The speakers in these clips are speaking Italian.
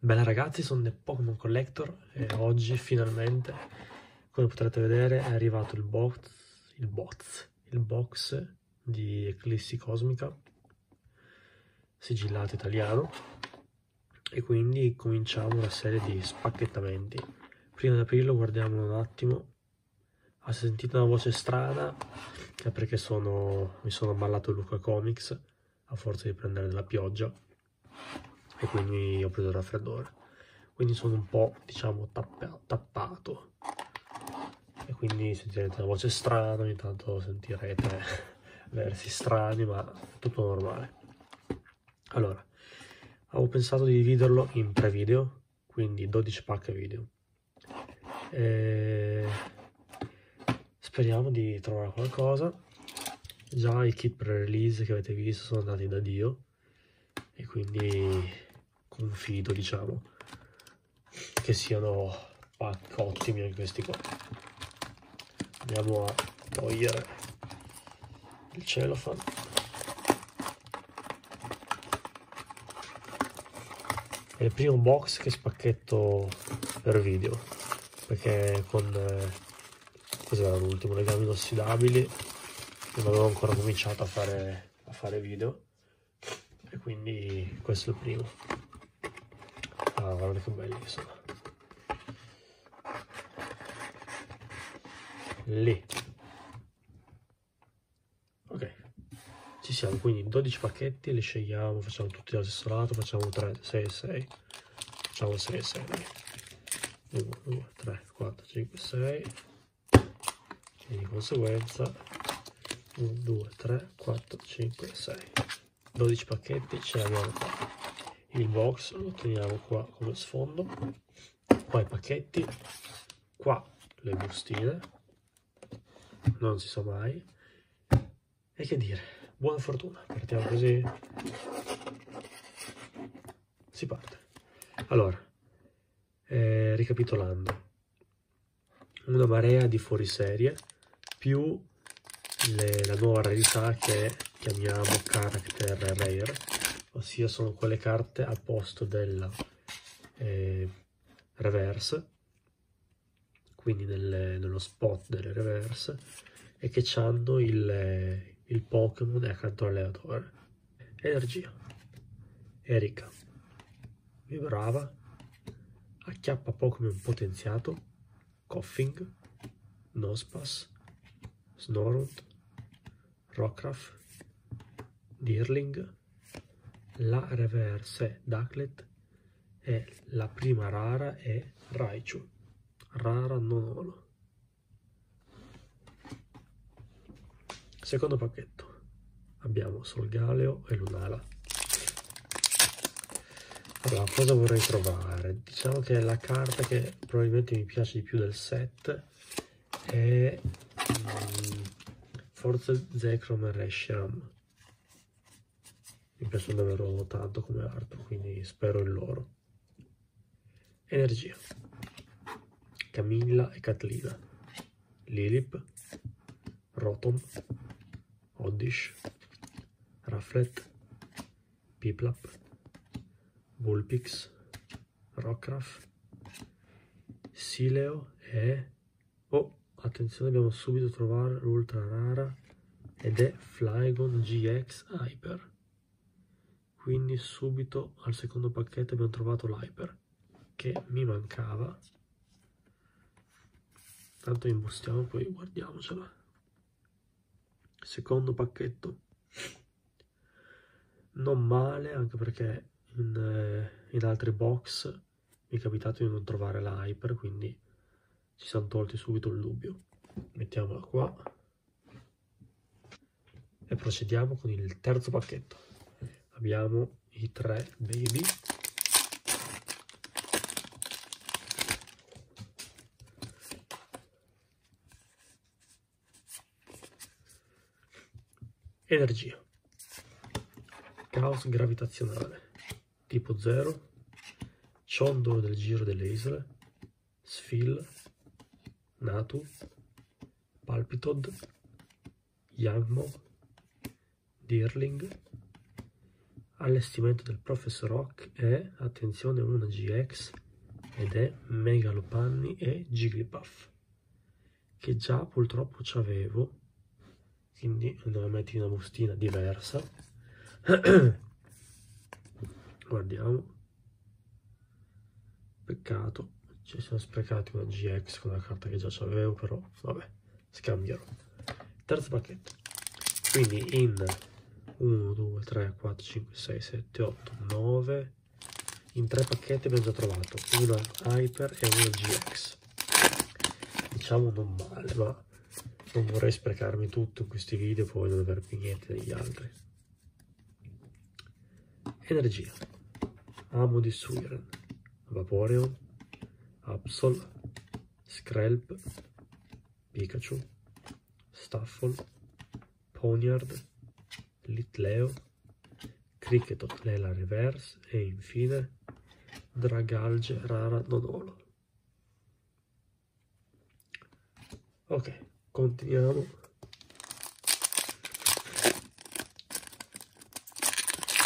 Bella ragazzi, sono The Pokémon Collector e oggi finalmente, come potrete vedere, è arrivato il box di Eclissi Cosmica, sigillato italiano, e quindi cominciamo una serie di spacchettamenti. Prima di aprirlo guardiamo un attimo. Ha sentito una voce strana? È perché mi sono ammallato Luca Comics a forza di prendere della pioggia e quindi ho preso il raffreddore, quindi sono un po', diciamo, tappato, e quindi sentirete una voce strana, ogni tanto sentirete versi strani, ma è tutto normale. Allora, avevo pensato di dividerlo in 3 video, quindi 12 pack video, e speriamo di trovare qualcosa. Già i kit pre-release che avete visto sono andati da Dio e quindi confido, diciamo, che siano pack ottimi anche questi qua. Andiamo a togliere il cellophane. È il primo box che spacchetto per video, perché con cos'era l'ultimo? Legami inossidabili, non avevo ancora cominciato a fare video, e quindi questo è il primo. Ah, guarda che belli che sono. Lì. Ok, ci siamo, quindi 12 pacchetti, li scegliamo, facciamo tutti dallo stesso lato, facciamo 3, 6, 6. Facciamo 6, 6. 1, 2, 3, 4, 5, 6. E di conseguenza 1, 2, 3, 4, 5, 6. 12 pacchetti, ce l'abbiamo qua. Il box lo teniamo qua come sfondo, qua i pacchetti, qua le bustine, non si sa mai, e che dire, buona fortuna. Partiamo così, si parte. Allora, ricapitolando, una marea di fuoriserie più la nuova rarità che chiamiamo Character Rare, ossia sono quelle carte al posto della reverse, quindi nello spot delle reverse, e che hanno il Pokémon accanto all'allenatore. Energia, Erika, vibrava, acchiappa Pokémon potenziato, Koffing, Nospass, Snorunt, Rockruff, Dirling. La reverse è Ducklet e la prima rara è Raichu, rara non olo. Secondo pacchetto abbiamo Solgaleo e Lunala. Allora, cosa vorrei trovare? Diciamo che la carta che probabilmente mi piace di più del set è Forza Zekrom Reshiram. Mi piacciono davvero tanto come arte, quindi spero in loro. Energia, Camilla e Catlina, Lilip, Rotom, Oddish, Rufflet, Piplap, Vulpix, Rockruff, Sileo e... Oh, attenzione, abbiamo subito trovato l'ultra rara ed è Flygon GX Hyper. Quindi subito al secondo pacchetto abbiamo trovato l'Hyper, che mi mancava. Tanto imbustiamo, poi guardiamocela. Secondo pacchetto. Non male, anche perché in altri box mi è capitato di non trovare la Hyper, quindi ci siamo tolti subito il dubbio. Mettiamola qua. E procediamo con il terzo pacchetto. Abbiamo i 3 baby, energia, caos gravitazionale, tipo 0, ciondolo del giro delle isole, Sfil, Natu, Palpitoad, Yanmo, Dirling, Allestimento del Professor Oak è, attenzione, una GX ed è Megalopanni e Giglipuff, che già purtroppo c'avevo, quindi andavo a mettere una bustina diversa. Guardiamo, peccato, ci siamo sprecati una GX con una carta che già c'avevo, però vabbè, scambierò. Terzo pacchetto, quindi in 1, 2, 3, 4, 5, 6, 7, 8, 9, in 3 pacchetti abbiamo già trovato una Hyper e una GX. Diciamo non male, ma non vorrei sprecarmi tutto in questi video e poi non aver più niente degli altri. Energia, Amo di Suiren, Vaporeon, Absol, Skrelp, Pikachu, Staffel, Ponyard, Litleo, Cricket Lela Reverse e infine Dragalge Rara Nonolo. Ok, continuiamo.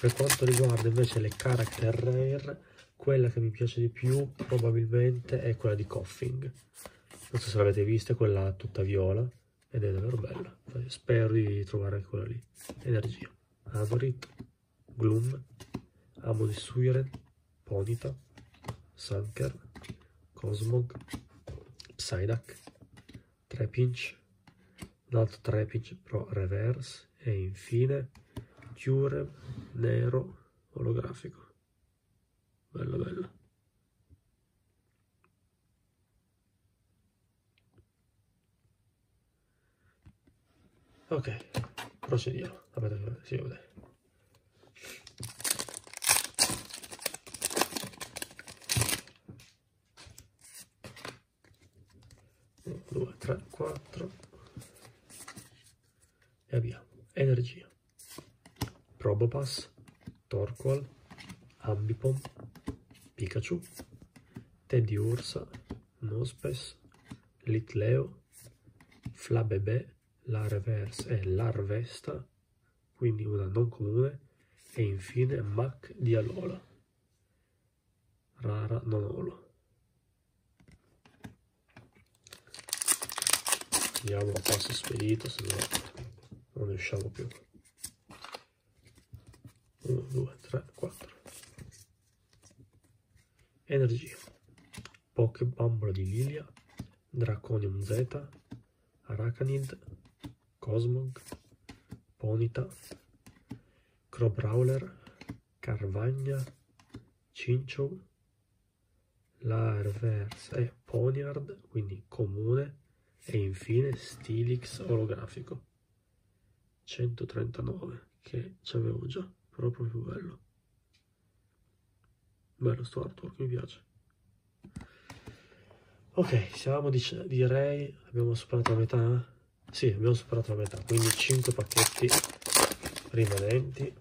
Per quanto riguarda invece le Character Rare, quella che mi piace di più probabilmente è quella di Koffing. Non so se l'avete vista, quella tutta viola. Ed è davvero bella, spero di trovare quella lì. Energia, Amorit, Gloom, Amo di Suiren, Ponyta, Sanker, Cosmog, Psyduck, Trepinch, un altro Trepinch Pro Reverse e infine Kyurem nero olografico. Bella bella. Ok, procediamo. Vabbè, si vede. Uno, due, tre, quattro. E abbiamo energia, Probopass, Torkoal, Ambipom, Pikachu, Teddy Ursa, Nospes, Litleo, Flabébé, la reverse è Larvesta, quindi una non comune, e infine Mach di Alola, Rara Nonolo. Andiamo a passo spedito, se no non ne usciamo più. 1, 2, 3, 4. Energia, Pokébambola di Lilia, Draconium Zeta, Aracanid, Cosmog, Ponyta, Crobrawler, Carvagna, Cinchou, la reverse è Ponyard, quindi comune, e infine Stilix olografico 139, che c'avevo già, proprio più bello. Bello sto artwork, mi piace. Ok, siamo, direi, abbiamo superato la metà? Sì, abbiamo superato la metà, quindi 5 pacchetti rimanenti.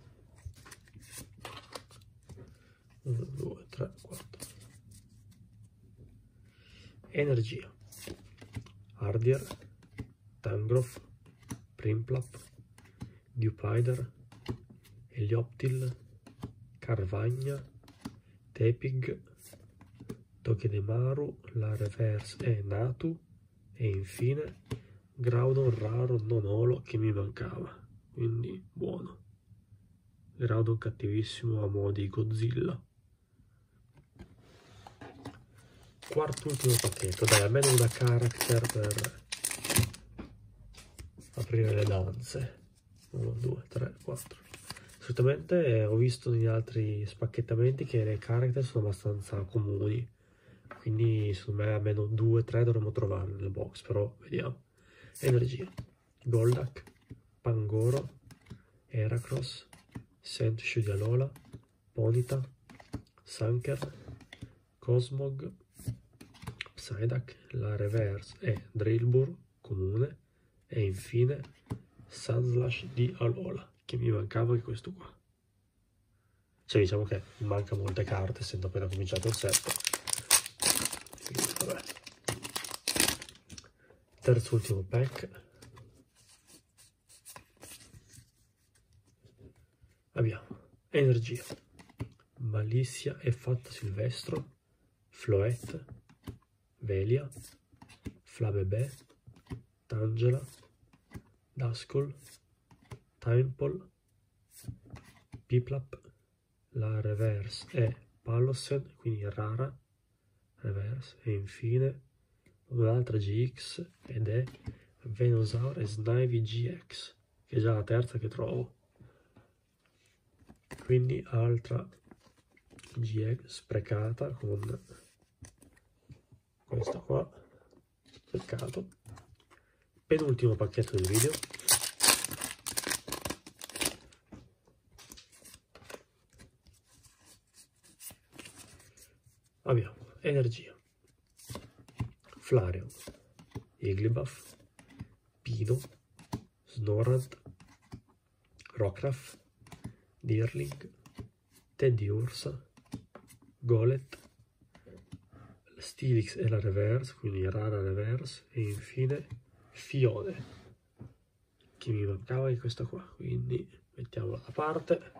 1, 2, 3, 4. Energia, Ardier, Tangrowth, Primplap, Dupider, Elioptil, Carvagna, Tepig, Tokidemaru, la reverse è Natu e infine Groudon raro Nonolo, che mi mancava, quindi buono. Groudon cattivissimo a mo' di Godzilla. Quarto ultimo pacchetto, dai, almeno una character per aprire le danze. 1, 2, 3, 4. Solitamente ho visto negli altri spacchettamenti che le character sono abbastanza comuni, quindi secondo me almeno 2-3 dovremmo trovarle nelle box, però vediamo. Energia, Golduck, Pangoro, Heracross, Sunslash di Alola, Ponyta, Sanker, Cosmog, Psyduck, la reverse è Drillbur, comune, e infine Sunslash di Alola, che mi mancava anche questo qua. Cioè diciamo che manca molte carte, essendo appena cominciato il set. Quindi, vabbè. Terzo ultimo pack, abbiamo Energia, Malizia e Fatta Silvestro, Floet, Velia, Flabebè, Tangela, Dascol, Timepol, Piplap, la Reverse è Pallosen, quindi rara, Reverse, e infine un'altra GX ed è Venusaur e Snivy GX, che è già la terza che trovo. Quindi altra GX sprecata con questa qua, peccato. Penultimo pacchetto del video. Abbiamo Energia, Flareon, Iglibuff, Pino, Snorant, Rockraft, Dirling, Teddy Ursa, Golet, Stilix e la Reverse, quindi rara Reverse, e infine Fione, che mi mancava di questa qua, quindi mettiamola da parte.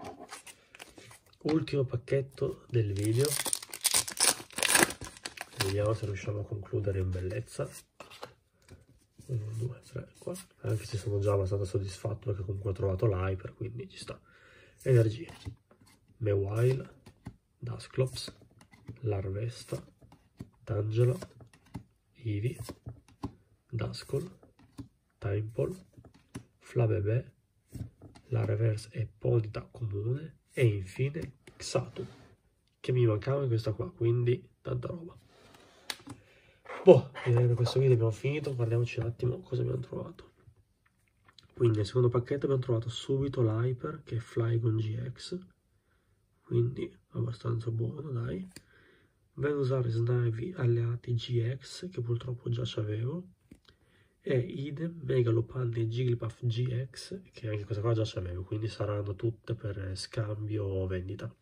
Ultimo pacchetto del video, vediamo se riusciamo a concludere in bellezza. 1, 2, 3, 4, anche se sono già abbastanza soddisfatto perché comunque ho trovato l'Hyper, quindi ci sta. Energia, Mewile, Dasclops, Larvesta, Tangela, Eevee, Dascol, Timepol, Flabebè, la Reverse è Ponita comune e infine Xatu, che mi mancava questa qua, quindi tanta roba. Boh, direi che questo video abbiamo finito, guardiamoci un attimo cosa abbiamo trovato. Quindi nel secondo pacchetto abbiamo trovato subito l'Hyper, che è Flygon GX, quindi abbastanza buono, dai. Venusaur e Snivy alleati GX, che purtroppo già c'avevo, e idem Megalopanni e Giglipuff GX, che anche questa qua già c'avevo, quindi saranno tutte per scambio o vendita.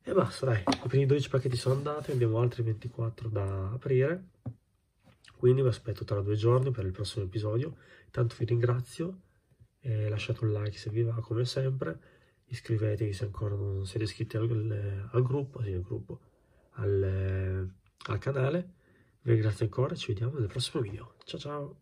E basta, dai, i primi 12 pacchetti sono andati, abbiamo altri 24 da aprire. Quindi vi aspetto tra 2 giorni per il prossimo episodio. Intanto vi ringrazio, lasciate un like se vi va come sempre, iscrivetevi se ancora non siete iscritti al canale. Vi ringrazio ancora e ci vediamo nel prossimo video. Ciao ciao!